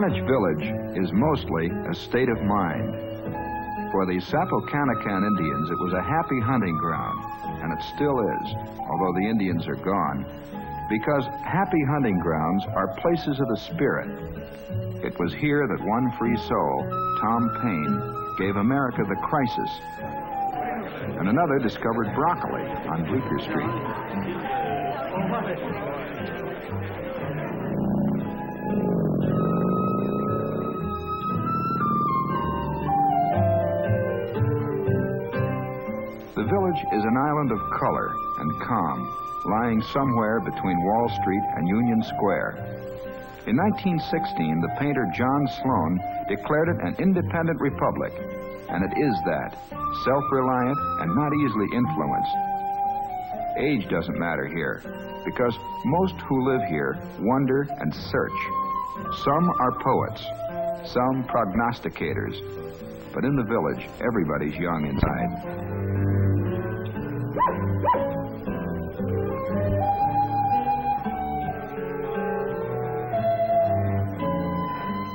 Greenwich Village is mostly a state of mind. For the Sapocanacan Indians, it was a happy hunting ground, and it still is, although the Indians are gone, because happy hunting grounds are places of the spirit. It was here that one free soul, Tom Paine, gave America the crisis, and another discovered broccoli on Bleecker Street. The village is an island of color and calm, lying somewhere between Wall Street and Union Square. In 1916, the painter John Sloan declared it an independent republic, and it is that, self-reliant and not easily influenced. Age doesn't matter here, because most who live here wonder and search. Some are poets, some prognosticators, but in the village, everybody's young inside.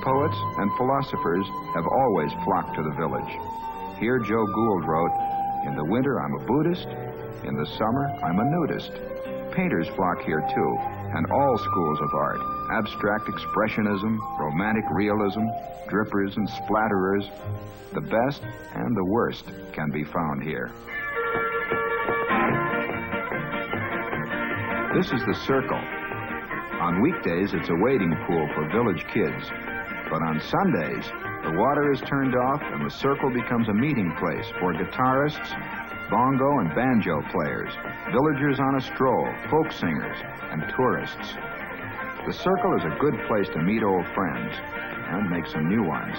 Poets and philosophers have always flocked to the village. Here Joe Gould wrote, "In the winter I'm a Buddhist, in the summer I'm a nudist." Painters flock here too, and all schools of art, abstract expressionism, romantic realism, drippers and splatterers, the best and the worst can be found here. This is The Circle. On weekdays, it's a wading pool for village kids. But on Sundays, the water is turned off and The Circle becomes a meeting place for guitarists, bongo and banjo players, villagers on a stroll, folk singers, and tourists. The Circle is a good place to meet old friends and make some new ones.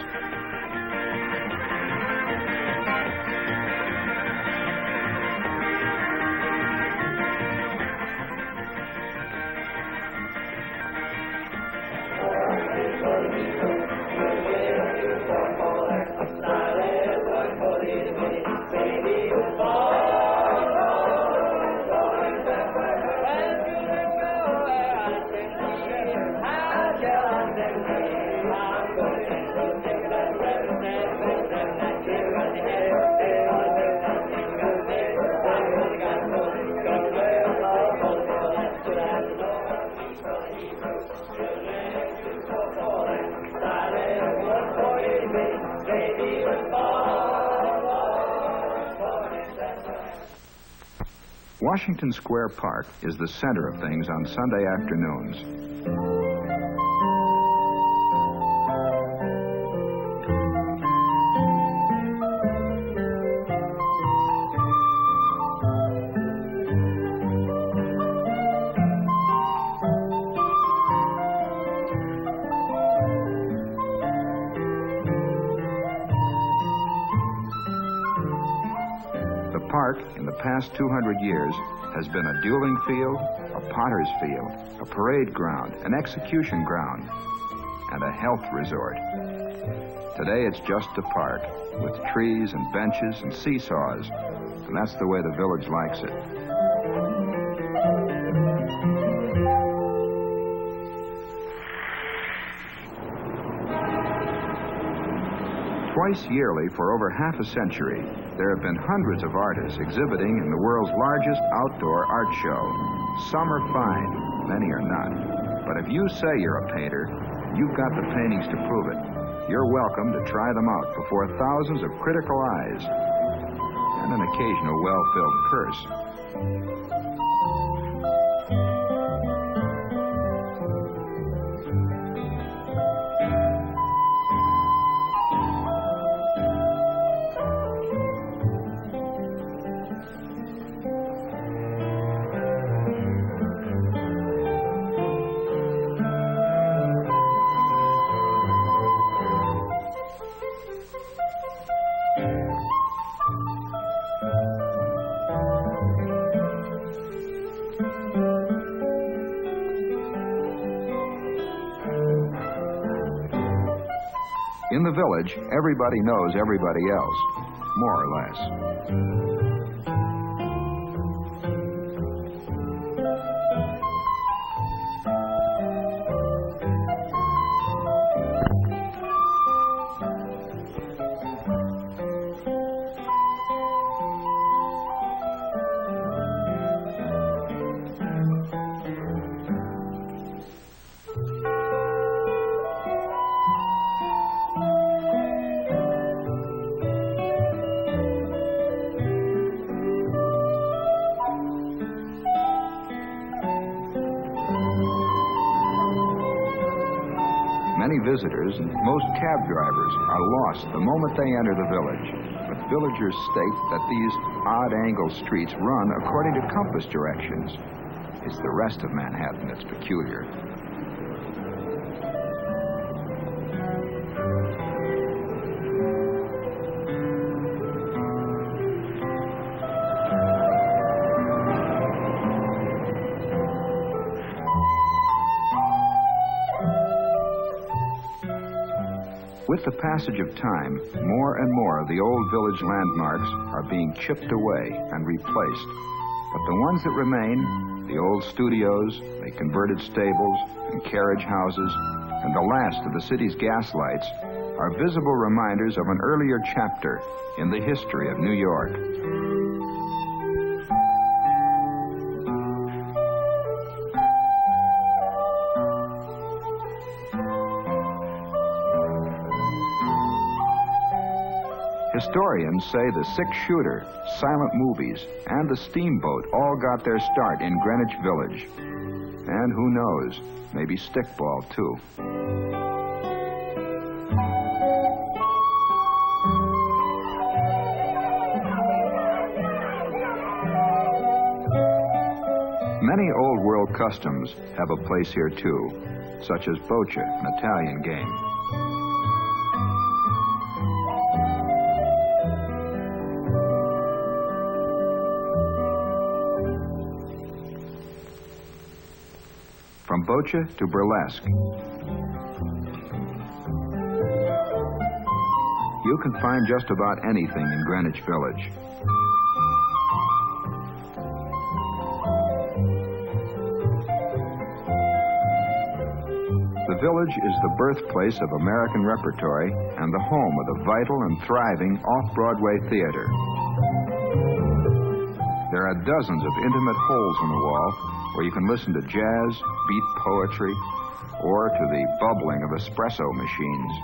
Washington Square Park is the center of things on Sunday afternoons. In the past 200 years has been a dueling field, a potter's field, a parade ground, an execution ground, and a health resort. Today it's just a park with trees and benches and seesaws, and that's the way the village likes it. Twice yearly for over half a century, there have been hundreds of artists exhibiting in the world's largest outdoor art show. Some are fine, many are not. But if you say you're a painter, you've got the paintings to prove it. You're welcome to try them out before thousands of critical eyes and an occasional well-filled purse. In the village, everybody knows everybody else, more or less. Many visitors and most cab drivers are lost the moment they enter the village. But villagers state that these odd-angle streets run according to compass directions. It's the rest of Manhattan that's peculiar. With the passage of time, more and more of the old village landmarks are being chipped away and replaced. But the ones that remain, the old studios, the converted stables and carriage houses, and the last of the city's gaslights, are visible reminders of an earlier chapter in the history of New York. Historians say the six-shooter, silent movies, and the steamboat all got their start in Greenwich Village. And who knows, maybe stickball, too. Many old-world customs have a place here, too, such as boccia, an Italian game. From boccia to burlesque. You can find just about anything in Greenwich Village. The village is the birthplace of American repertory and the home of the vital and thriving off-Broadway theater. There are dozens of intimate holes in the wall where you can listen to jazz, beat poetry, or to the bubbling of espresso machines.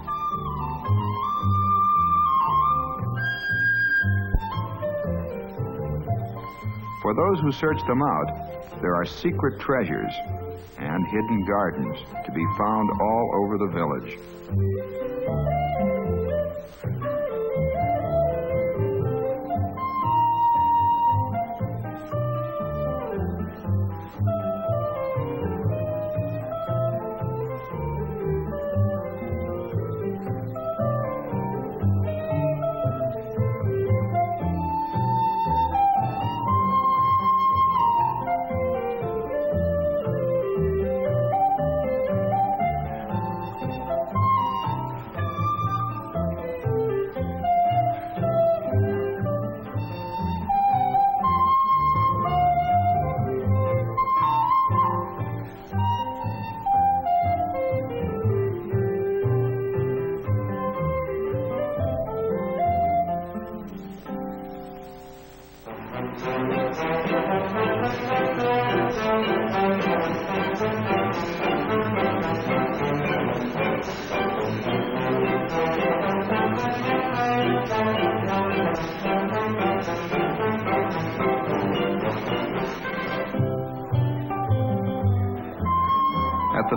For those who search them out, there are secret treasures and hidden gardens to be found all over the village.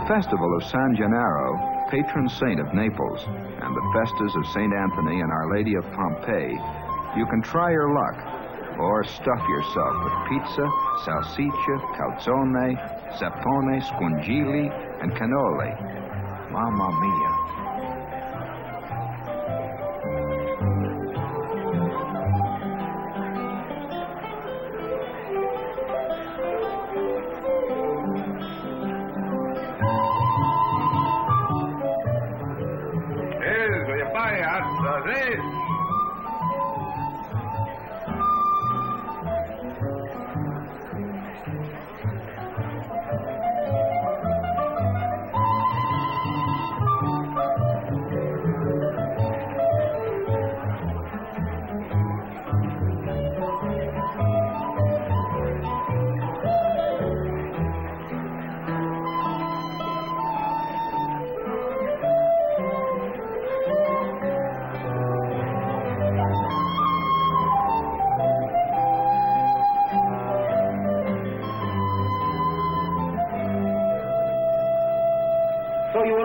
Festival of San Gennaro, patron saint of Naples, and the festas of Saint Anthony and Our Lady of Pompeii, you can try your luck or stuff yourself with pizza, salsiccia, calzone, zappone, scungili, and cannoli. Mamma mia.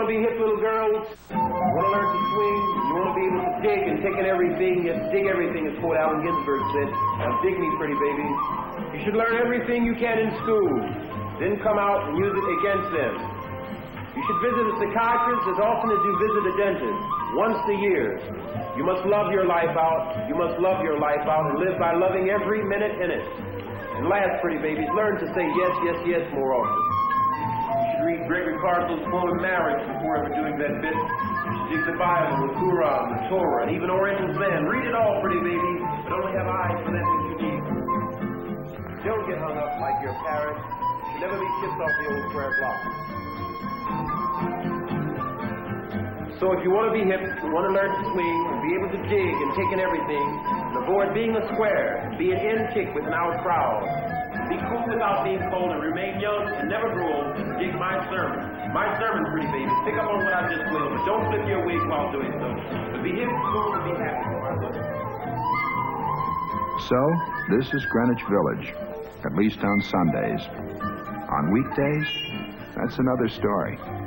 to be hip, little girls. You want to learn to swing. You want to be able to dig and pick at everything. You dig everything, as poet Allen Ginsberg said. Now dig me, pretty baby. You should learn everything you can in school. Then come out and use it against them. You should visit a psychiatrist as often as you visit a dentist, once a year. You must love your life out. You must love your life out and live by loving every minute in it. And last, pretty babies, learn to say yes, yes, yes more often. You should read Gregory Cardinal's poem Marriage before ever doing that bit. You should dig the Bible, the Quran, the Torah, and even Oriental Zen. Read it all, pretty babies, but only have eyes for that which you need. Don't get hung up like your parents. You should never be kissed off the old square block. So if you want to be hip, you want to learn to swing, and be able to dig and take in everything, and avoid being a square, be an in kick with an out crowd. Be cool without being cold, and remain young and never grow old. Dig my sermon. My sermon, pretty baby. Pick up on what I just will, but don't flip your wig while doing so. But be hip, cool, and be happy. So, this is Greenwich Village, at least on Sundays. On weekdays, that's another story.